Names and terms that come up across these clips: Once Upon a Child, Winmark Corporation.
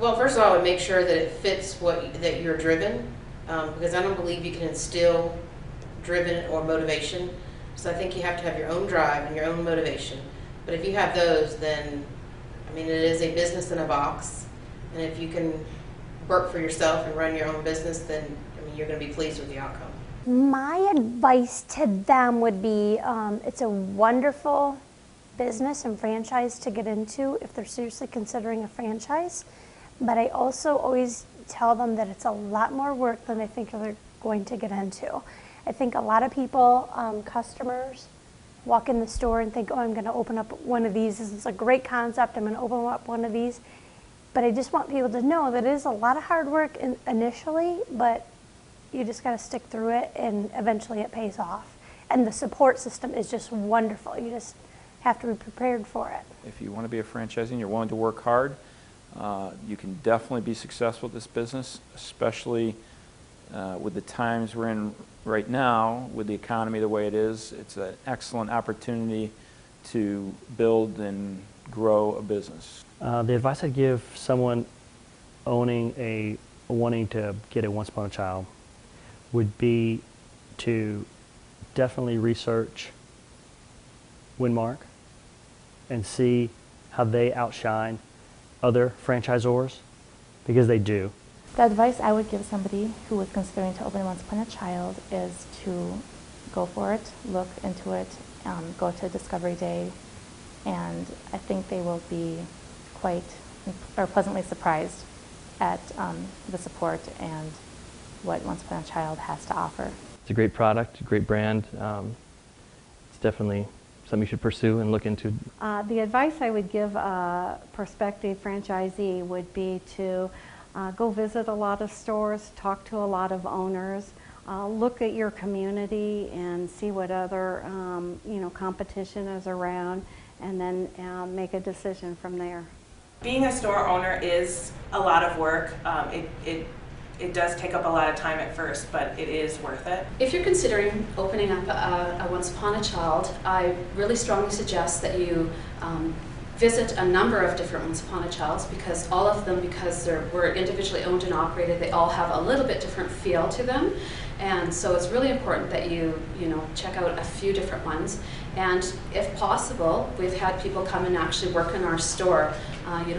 Well, first of all, I would make sure that it fits that you're driven, because I don't believe you can instill driven or motivation. So I think you have to have your own drive and your own motivation. But if you have those, then, I mean, it is a business in a box. And if you can work for yourself and run your own business, then, I mean, you're going to be pleased with the outcome. My advice to them would be, it's a wonderful business and franchise to get into if they're seriously considering a franchise. But I also always tell them that it's a lot more work than they think they're going to get into. I think a lot of people, customers, walk in the store and think, oh, I'm going to open up one of these. This is a great concept. I'm going to open up one of these. But I just want people to know that it is a lot of hard work initially, but you just got to stick through it, and eventually it pays off. And the support system is just wonderful. You just have to be prepared for it. If you want to be a franchisee and you're willing to work hard, you can definitely be successful at this business, especially with the times we're in right now, with the economy the way it is. It's an excellent opportunity to build and grow a business. The advice I'd give someone wanting to get a Once Upon a Child would be to definitely research Winmark and see how they outshine other franchisors, because they do. The advice I would give somebody who was considering to open Once Upon a Child is to go for it, look into it, go to Discovery Day, and I think they will be quite or pleasantly surprised at the support and what Once Upon a Child has to offer. It's a great product, a great brand. It's definitely something you should pursue and look into. The advice I would give a prospective franchisee would be to go visit a lot of stores, talk to a lot of owners, look at your community and see what other competition is around, and then make a decision from there. Being a store owner is a lot of work. It does take up a lot of time at first, but it is worth it. If you're considering opening up a Once Upon a Child, I really strongly suggest that you visit a number of different Once Upon a Childs, because all of them, because we're individually owned and operated, they all have a little bit different feel to them. And so it's really important that you check out a few different ones. And if possible, we've had people come and actually work in our store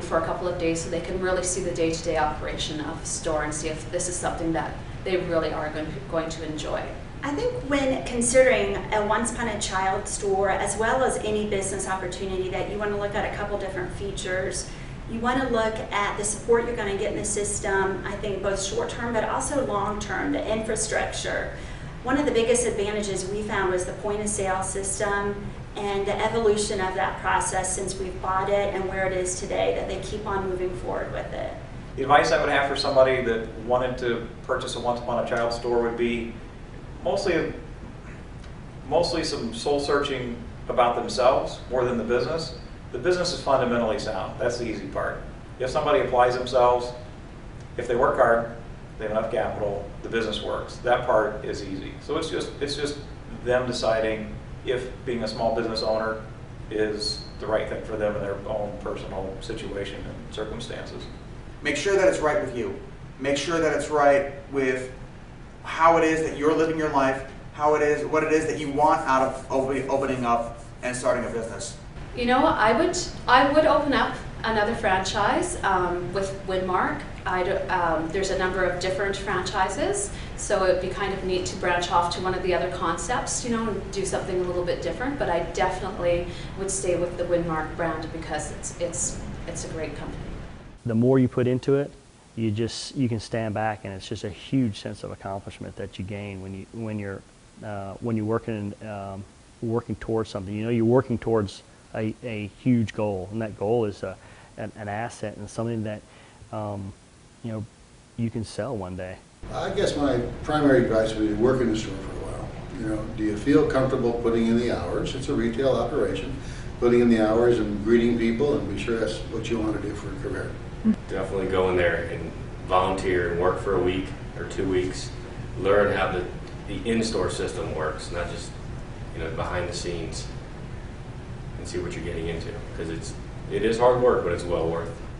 for a couple of days so they can really see the day-to-day operation of the store and see if this is something that they really are going to enjoy. I think when considering a Once Upon a Child store, as well as any business opportunity, that you want to look at a couple different features. You want to look at the support you're going to get in the system, I think both short-term but also long-term, the infrastructure. One of the biggest advantages we found was the point-of-sale system and the evolution of that process since we've bought it and where it is today, that they keep on moving forward with it. The advice I would have for somebody that wanted to purchase a Once Upon a Child store would be mostly some soul-searching about themselves more than the business. The business is fundamentally sound. That's the easy part. If somebody applies themselves, if they work hard, they have enough capital, the business works. That part is easy. So it's just them deciding if being a small business owner is the right thing for them in their own personal situation and circumstances. Make sure that it's right with you. Make sure that it's right with how it is that you're living your life, what it is that you want out of opening up and starting a business. You know, I would open up another franchise with Winmark. There's a number of different franchises, so it would be kind of neat to branch off to one of the other concepts, and do something a little bit different. But I definitely would stay with the Winmark brand, because it's a great company. The more you put into it, you can stand back, and it's just a huge sense of accomplishment that you gain when you're working towards something. You're working towards a huge goal, and that goal is an asset and something that you can sell one day. I guess my primary advice would be work in the store for a while. Do you feel comfortable putting in the hours? It's a retail operation. Putting in the hours and greeting people, and be sure that's what you want to do for a career. Definitely go in there and volunteer and work for a week or 2 weeks. Learn how the in-store system works, not just behind the scenes, and see what you're getting into, because it is hard work, but it's well worth it.